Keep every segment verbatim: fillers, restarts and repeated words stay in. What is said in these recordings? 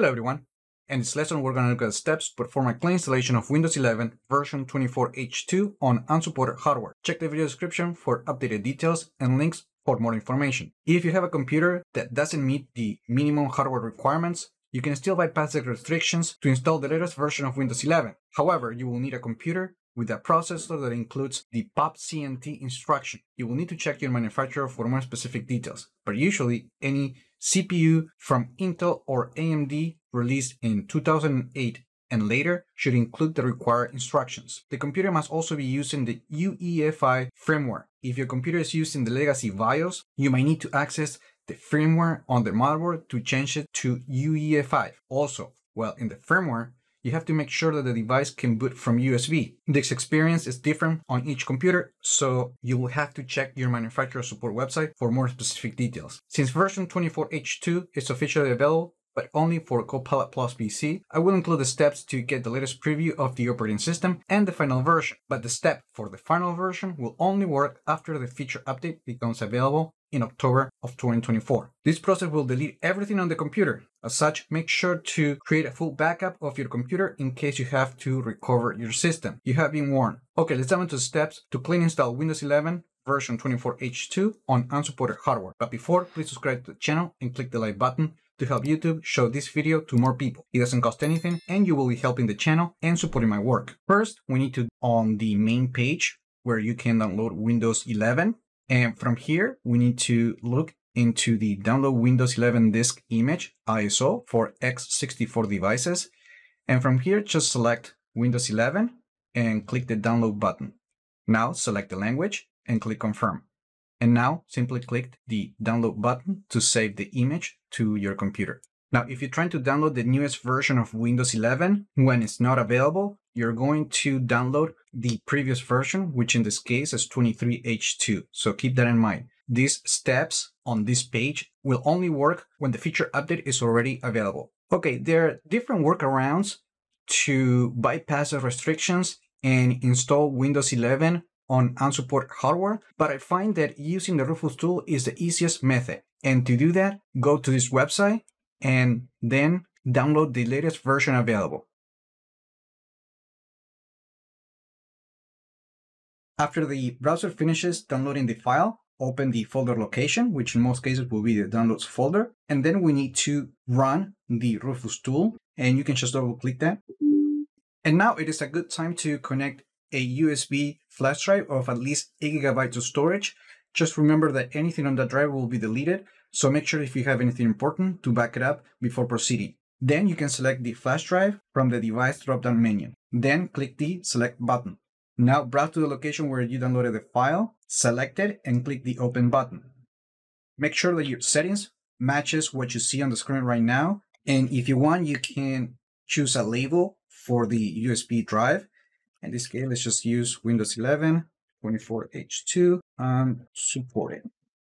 Hello everyone. In this lesson we're going to look at the steps to perform a clean installation of Windows eleven version twenty-four H two on unsupported hardware. Check the video description for updated details and links for more information. If you have a computer that doesn't meet the minimum hardware requirements, you can still bypass the restrictions to install the latest version of Windows eleven. However, you will need a computer with a processor that includes the P O P C N T instruction. You will need to check your manufacturer for more specific details, but usually any C P U from Intel or A M D released in two thousand eight and later should include the required instructions. The computer must also be using the U E F I firmware. If your computer is using the legacy BIOS, you might need to access the firmware on the motherboard to change it to U E F I. Also, while in the firmware, you have to make sure that the device can boot from U S B. This experience is different on each computer, so you will have to check your manufacturer support website for more specific details. Since version twenty-four H two is officially available, but only for Copilot Plus P C, I will include the steps to get the latest preview of the operating system and the final version. But the step for the final version will only work after the feature update becomes available in October of twenty twenty-four. This process will delete everything on the computer. As such, make sure to create a full backup of your computer in case you have to recover your system. You have been warned. Okay, let's dive into the steps to clean install Windows eleven version twenty-four H two on unsupported hardware. But before, please subscribe to the channel and click the like button to help YouTube show this video to more people. It doesn't cost anything and you will be helping the channel and supporting my work. First, we need to on the main page where you can download Windows eleven. And from here, we need to look into the download Windows eleven disk image I S O for x sixty-four devices. And from here, just select Windows eleven and click the download button. Now select the language and click confirm. And now simply click the download button to save the image to your computer. Now, if you're trying to download the newest version of Windows eleven, when it's not available, you're going to download the previous version, which in this case is twenty-three H two. So keep that in mind. These steps on this page will only work when the feature update is already available. Okay, there are different workarounds to bypass the restrictions and install Windows eleven on unsupported hardware, but I find that using the Rufus tool is the easiest method. And to do that, go to this website and then download the latest version available. After the browser finishes downloading the file, open the folder location, which in most cases will be the downloads folder. And then we need to run the Rufus tool, and you can just double click that. And now it is a good time to connect a U S B flash drive of at least eight gigabytes of storage. Just remember that anything on that drive will be deleted, so make sure if you have anything important to back it up before proceeding. Then you can select the flash drive from the device drop-down menu. Then click the select button. Now browse to the location where you downloaded the file, select it, and click the open button. Make sure that your settings matches what you see on the screen right now. And if you want, you can choose a label for the U S B drive. In this case, let's just use Windows eleven, twenty-four H two, um, supported.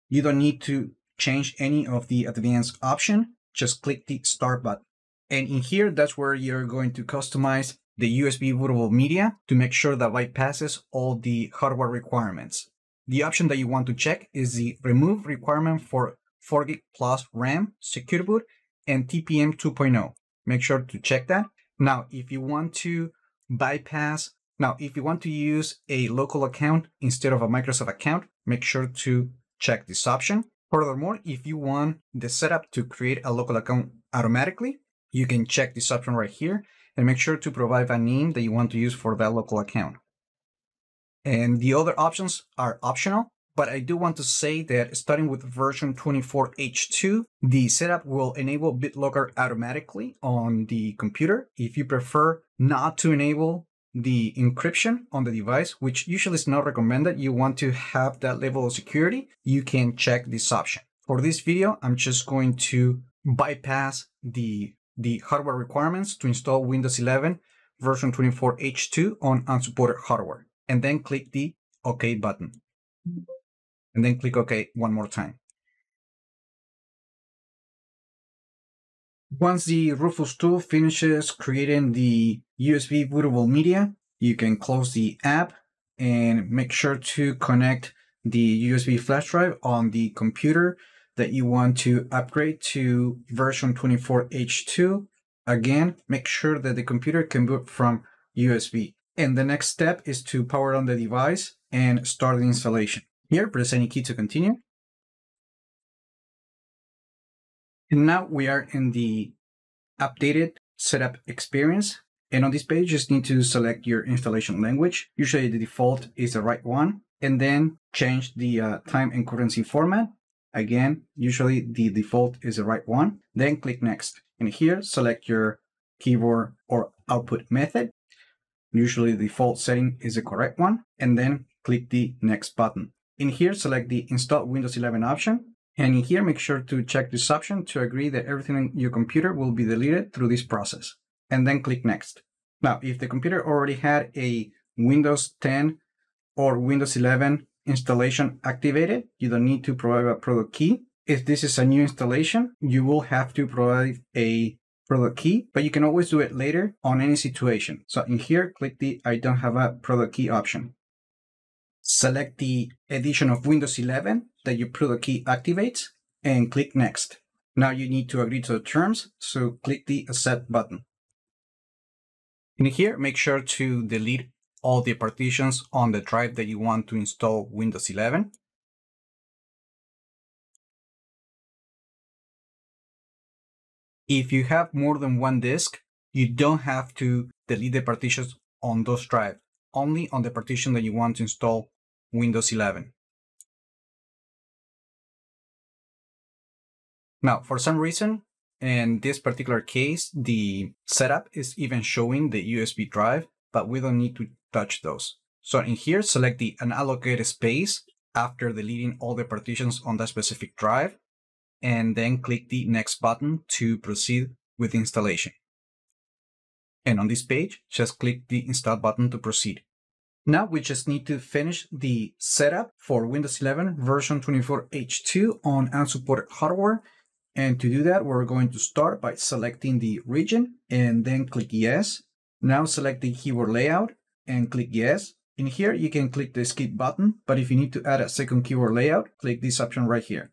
You don't need to change any of the advanced option. Just click the start button. And in here, that's where you're going to customize the U S B bootable media to make sure that bypasses all the hardware requirements. The option that you want to check is the remove requirement for four gig plus RAM, secure boot, and T P M two point oh. Make sure to check that. Now, if you want to bypass, now if you want to use a local account instead of a Microsoft account, make sure to check this option. Furthermore, if you want the setup to create a local account automatically, you can check this option right here and make sure to provide a name that you want to use for that local account. And the other options are optional, but I do want to say that starting with version twenty-four H two, the setup will enable BitLocker automatically on the computer. If you prefer not to enable the encryption on the device, which usually is not recommended, you want to have that level of security, you can check this option. For this video, I'm just going to bypass the the hardware requirements to install Windows eleven version twenty-four H two on unsupported hardware, and then click the OK button. And then click OK one more time. Once the Rufus tool finishes creating the U S B bootable media, you can close the app and make sure to connect the U S B flash drive on the computer that you want to upgrade to version twenty-four H two Again, make sure that the computer can boot from U S B. And the next step is to power on the device and start the installation. Here, press any key to continue. And now we are in the updated setup experience. And on this page, you just need to select your installation language. Usually the default is the right one, and then change the uh, time and currency format. Again, usually the default is the right one. Then click next. And here, select your keyboard or output method. Usually the default setting is the correct one. And then click the next button. In here, select the install Windows eleven option. And in here, make sure to check this option to agree that everything on your computer will be deleted through this process. And then click next. Now, if the computer already had a Windows ten or Windows eleven installation activated, you don't need to provide a product key. If this is a new installation, you will have to provide a product key, but you can always do it later on any situation. So in here, click the I don't have a product key option. Select the edition of Windows eleven that your product key activates and click next. Now you need to agree to the terms, so click the accept button. In here, make sure to delete all the partitions on the drive that you want to install Windows eleven. If you have more than one disk, you don't have to delete the partitions on those drives, only on the partition that you want to install Windows eleven. Now, for some reason, in this particular case, the setup is even showing the U S B drive, but we don't need to touch those. So in here, select the unallocated space after deleting all the partitions on that specific drive, and then click the next button to proceed with installation. And on this page, just click the install button to proceed. Now we just need to finish the setup for Windows eleven version twenty-four H two on unsupported hardware. And to do that, we're going to start by selecting the region and then click yes. Now select the keyboard layout and click yes. In here, you can click the skip button, but if you need to add a second keyboard layout, click this option right here.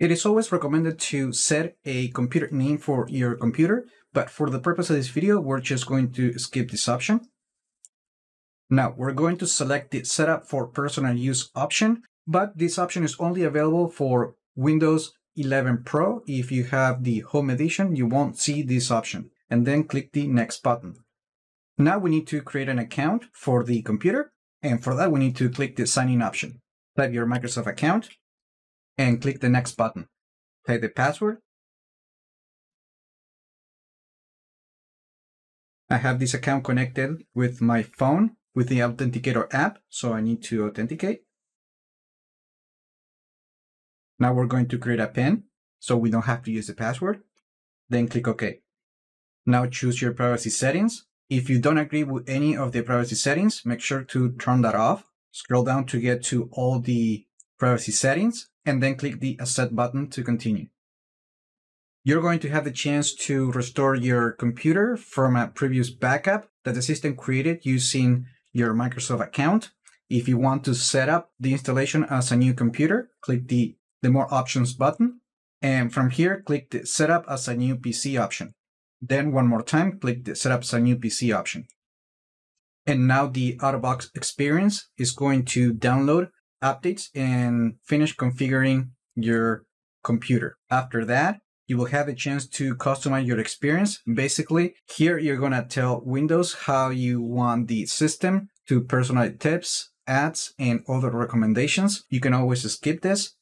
It is always recommended to set a computer name for your computer, but for the purpose of this video, we're just going to skip this option. Now we're going to select the setup for personal use option, but this option is only available for Windows eleven Pro. If you have the Home Edition, you won't see this option, and then click the next button. Now we need to create an account for the computer, and for that we need to click the sign in option. Type your Microsoft account and click the next button. Type the password. I have this account connected with my phone with the Authenticator app, so I need to authenticate. Now we're going to create a PIN, so we don't have to use the password. Then click OK. Now choose your privacy settings. If you don't agree with any of the privacy settings, make sure to turn that off. Scroll down to get to all the privacy settings, and then click the accept button to continue. You're going to have the chance to restore your computer from a previous backup that the system created using your Microsoft account. If you want to set up the installation as a new computer, click the, the More Options button, and from here, click the Setup as a New P C option. Then one more time, click the Setup as a New P C option. And now the out-of-box experience is going to download updates and finish configuring your computer. After that, you will have a chance to customize your experience. Basically, here you're going to tell Windows how you want the system to personalize tips, ads, and other recommendations. You can always skip this.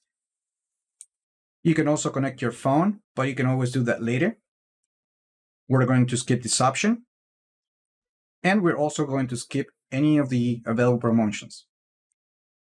You can also connect your phone, but you can always do that later. We're going to skip this option. And we're also going to skip any of the available promotions.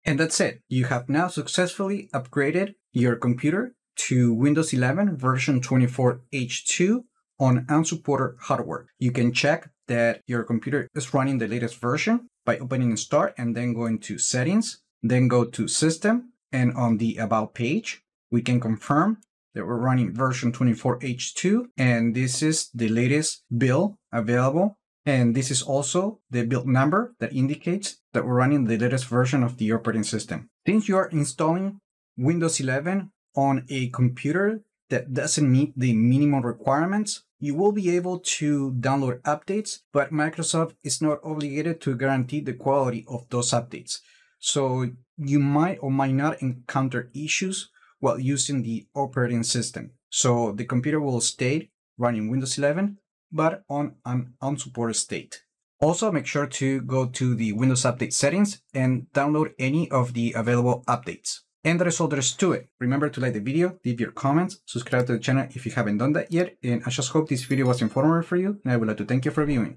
And that's it. You have now successfully upgraded your computer to Windows eleven version twenty-four H two on unsupported hardware. You can check that your computer is running the latest version by opening Start and then going to Settings, then go to System, and on the About page, we can confirm that we're running version twenty-four H two, and this is the latest build available. And this is also the build number that indicates that we're running the latest version of the operating system. Since you are installing Windows eleven on a computer that doesn't meet the minimum requirements, you will be able to download updates, but Microsoft is not obligated to guarantee the quality of those updates. So you might or might not encounter issues while using the operating system. So the computer will stay running Windows eleven, but on an unsupported state. Also, make sure to go to the Windows Update settings and download any of the available updates. And that is all there is to it. Remember to like the video, leave your comments, subscribe to the channel if you haven't done that yet, and I just hope this video was informative for you, and I would like to thank you for viewing.